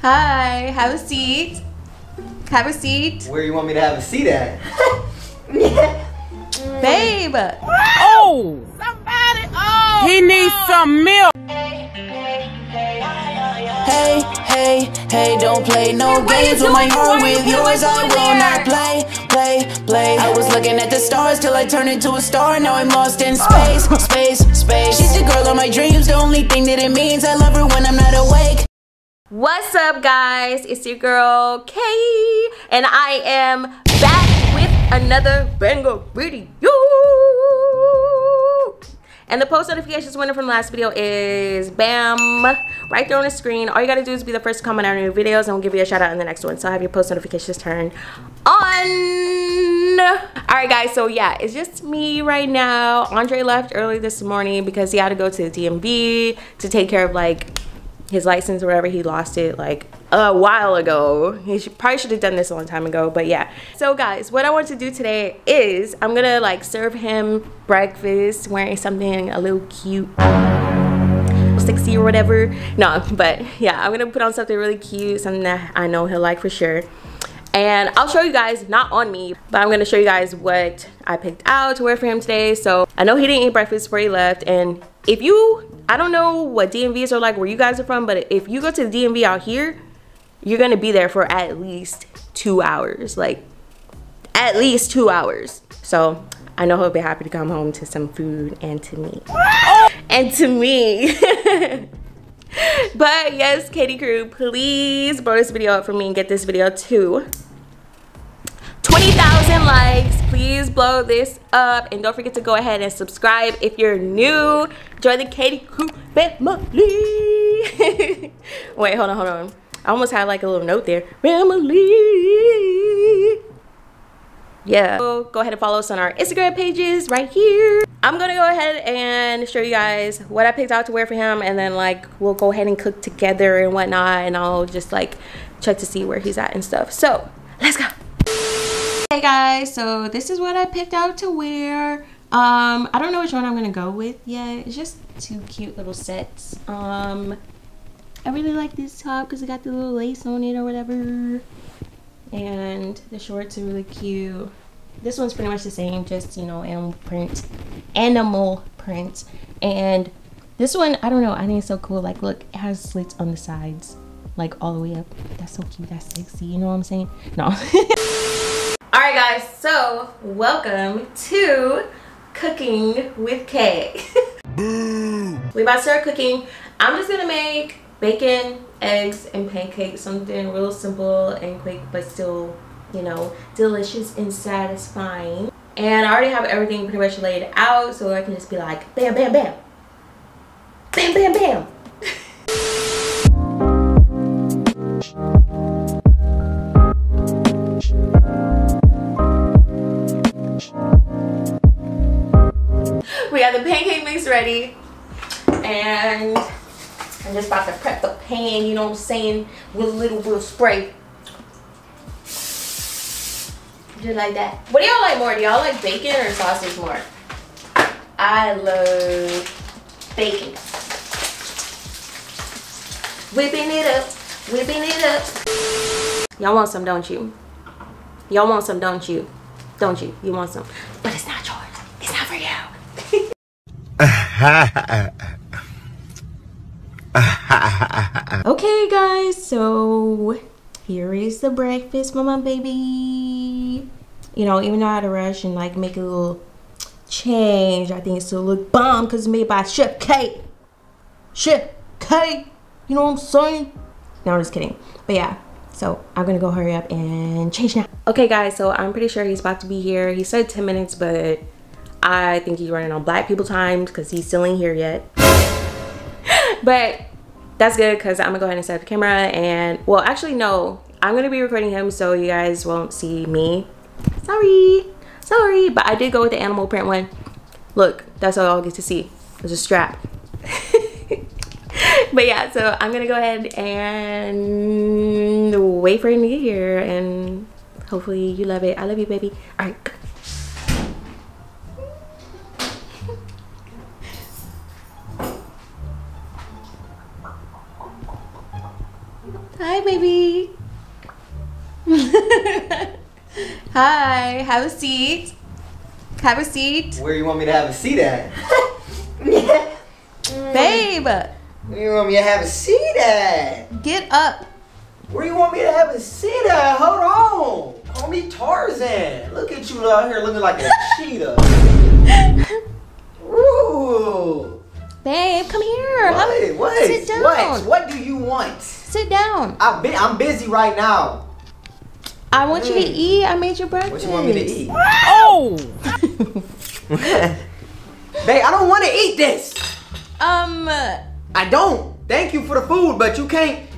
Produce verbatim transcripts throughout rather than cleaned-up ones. Hi, have a seat. Have a seat. Where you want me to have a seat at? Babe. Oh. Somebody. Oh. He needs some milk. Hey, hey, hey, don't play no games with my heart. With you as I will not play, play, play. I was looking at the stars till I turned into a star. Now I'm lost in space, space, space. She's the girl of my dreams. The only thing that it means, I love her when I'm not awake. What's up, guys? It's your girl K D, and I am back with another banger video. And the post notifications winner from the last video is bam, right there on the screen. All you gotta do is be the first to comment on our new videos and we'll give you a shout out in the next one. So have your post notifications turned on. All right, guys, so yeah, it's just me right now. Andre left early this morning because he had to go to the D M V to take care of like his license or whatever. He lost it like a while ago. He should, probably should have done this a long time ago, but yeah. So guys, what I want to do today is I'm gonna like serve him breakfast wearing something a little cute, sexy or whatever. No, but yeah, I'm gonna put on something really cute, something that I know he'll like for sure. And I'll show you guys, not on me, but I'm gonna show you guys what I picked out to wear for him today. So I know he didn't eat breakfast before he left, and if you, I don't know what D M Vs are like where you guys are from, but if you go to the D M V out here, you're gonna be there for at least two hours, like at least two hours. So I know he'll be happy to come home to some food and to me. And to me. But yes, K D Crew, please blow this video up for me and get this video to twenty thousand likes. Please blow this up, and don't forget to go ahead and subscribe if you're new. Join the K D Crew family. Wait, hold on, hold on. I almost had like a little note there. Family. Yeah. So go ahead and follow us on our Instagram pages right here. I'm gonna go ahead and show you guys what I picked out to wear for him, and then like we'll go ahead and cook together and whatnot, and I'll just like check to see where he's at and stuff. So let's go. Hey guys, so this is what I picked out to wear. Um, I don't know which one I'm gonna go with yet. It's just two cute little sets. Um, I really like this top because it got the little lace on it or whatever. And the shorts are really cute. This one's pretty much the same, just, you know, animal print. Animal print. And this one, I don't know, I think it's so cool. Like, look, it has slits on the sides, like all the way up. That's so cute, that's sexy, you know what I'm saying? No. All right, guys, so welcome to Cooking with K. We about to start cooking. I'm just gonna make bacon, eggs, and pancakes, something real simple and quick, but still, you know, delicious and satisfying. And I already have everything pretty much laid out, so I can just be like, bam, bam, bam. Bam, bam, bam. We got the pancake mix ready, and I'm just about to prep the pan, you know what I'm saying, with a little bit of spray. Just like that. What do y'all like more? Do y'all like bacon or sausage more? I love bacon. Whipping it up, whipping it up. Y'all want some, don't you? Y'all want some, don't you? Don't you? You want some. But it's not yours. It's not for you. Okay, guys, so here is the breakfast for my baby. You know, even though I had to rush and like make a little change, I think it still look bomb because it's made by Chef K. Chef K, you know what I'm saying? No, I'm just kidding. But yeah, so I'm gonna go hurry up and change now. Okay, guys, so I'm pretty sure he's about to be here. He said ten minutes, but I think he's running on black people time because he's still ain't here yet. But that's good because I'm gonna go ahead and set up the camera, and well, actually no, I'm gonna be recording him so you guys won't see me. Sorry, sorry, but I did go with the animal print one. Look, that's all I'll get to see. It's a strap. But yeah, so I'm gonna go ahead and wait for him to get here, and hopefully you love it. I love you, baby. All right. Hi, baby. Hi. Have a seat. Have a seat. Where you want me to have a seat at? Yeah. Babe. Where you want me to have a seat at? Get up. Where you want me to have a seat at? Hold on. Call me Tarzan. Look at you out here looking like a cheetah. Ooh. Babe, come here. What? Have, what? Sit down. What? What do you want? Sit down. I've been, I'm busy right now. I want mm. you to eat. I made your breakfast. What you want me to eat? Oh! Babe, I don't want to eat this. Um. I don't. Thank you for the food, but you can't.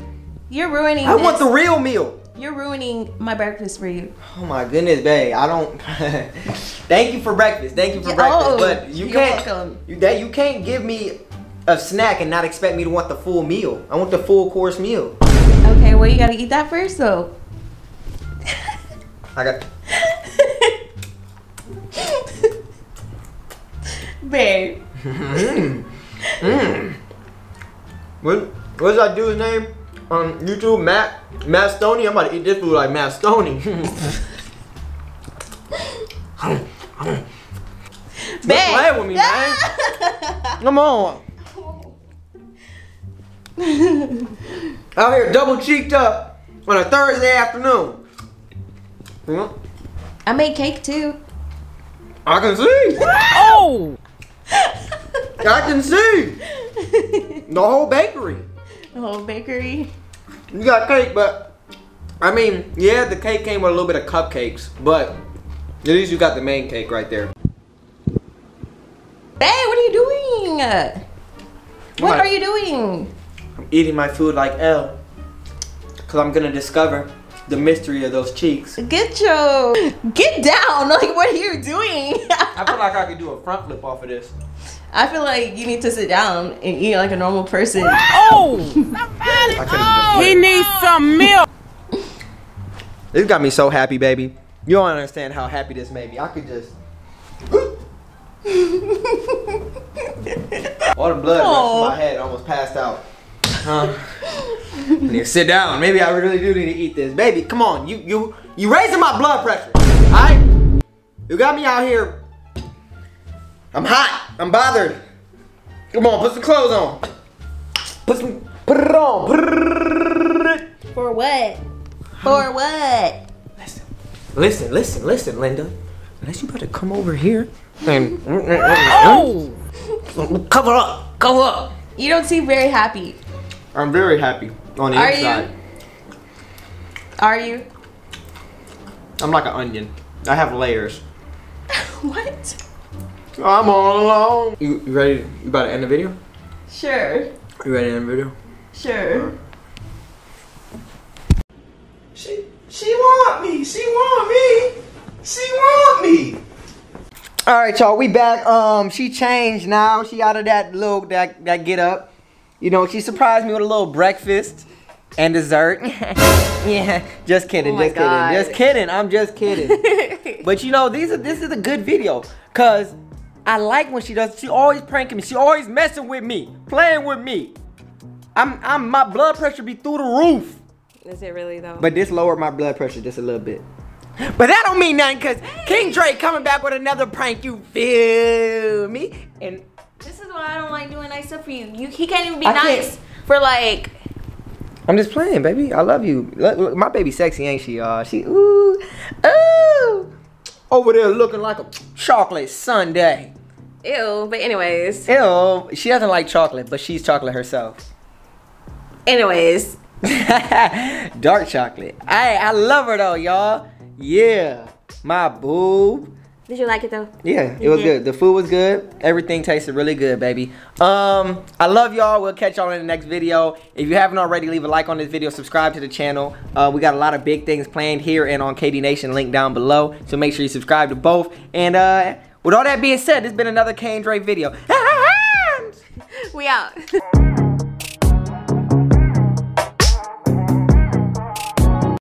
You're ruining I this. want the real meal. You're ruining my breakfast for you. Oh my goodness, babe. I don't. Thank you for breakfast. Thank you for yeah, breakfast. Oh, but you can't. Welcome. You that you can't give me a snack and not expect me to want the full meal. I want the full course meal. Okay, well you gotta eat that first though. I got. Babe. Mm. Mm. What? What's that dude's name on um, YouTube? Matt. Matt Stonie. I'm about to eat this food like Matt Stonie. Babe. Play with me, man. Come on. Out here double cheeked up on a Thursday afternoon. I made cake too. I can see. Oh! I can see. The whole bakery. The whole bakery. You got cake, but I mean, yeah, the cake came with a little bit of cupcakes, but at least you got the main cake right there. Babe, what are you doing? What I'm are you doing? I'm eating my food like Elle, because I'm going to discover the mystery of those cheeks. Get your... Get down! Like, what are you doing? I feel like I could do a front flip off of this. I feel like you need to sit down and eat like a normal person. Oh! oh he needs some milk! This got me so happy, baby. You don't understand how happy this made me. I could just... All the blood oh. rushed to my head. I almost passed out. Huh? I need to sit down. Maybe I really do need to eat this. Baby, come on. You you you raising my blood pressure. Alright? You got me out here. I'm hot. I'm bothered. Come on, put some clothes on. Put some put it on. For what? For what? Listen. Listen, listen, listen, Linda. Unless you better come over here and oh. cover up. Cover up. You don't seem very happy. I'm very happy on the Are inside. You? Are you? I'm like an onion. I have layers. What? I'm all alone. You, you ready? You about to end the video? Sure. You ready to end the video? Sure. Right. She she want me. She want me. She want me. All right, y'all. We back. Um, she changed now. She out of that look, that that get up. You know, she surprised me with a little breakfast and dessert. Yeah, just kidding, oh just God. kidding, just kidding. I'm just kidding. But you know, these are this is a good video, cause I like when she does. She always pranking me. She always messing with me, playing with me. I'm, I'm, my blood pressure be through the roof. Is it really though? But this lowered my blood pressure just a little bit. But that don't mean nothing, cause Kane Drake coming back with another prank. You feel me? And this is why I don't like doing nice stuff for you. You he can't even be I nice for like. I'm just playing, baby. I love you. Look, look, my baby sexy, ain't she? Uh, she ooh, ooh, over there looking like a chocolate sundae. Ew. But anyways. Ew. She doesn't like chocolate, but she's chocolate herself. Anyways. Dark chocolate. I I love her though, y'all. Yeah, my boo. Did you like it though? Yeah, it was good. The food was good. Everything tasted really good, baby. Um, I love y'all. We'll catch y'all in the next video. If you haven't already, leave a like on this video. Subscribe to the channel. Uh, we got a lot of big things planned here and on K D Nation. Link down below. So make sure you subscribe to both. And uh, with all that being said, this has been another Kane Drake video. We out.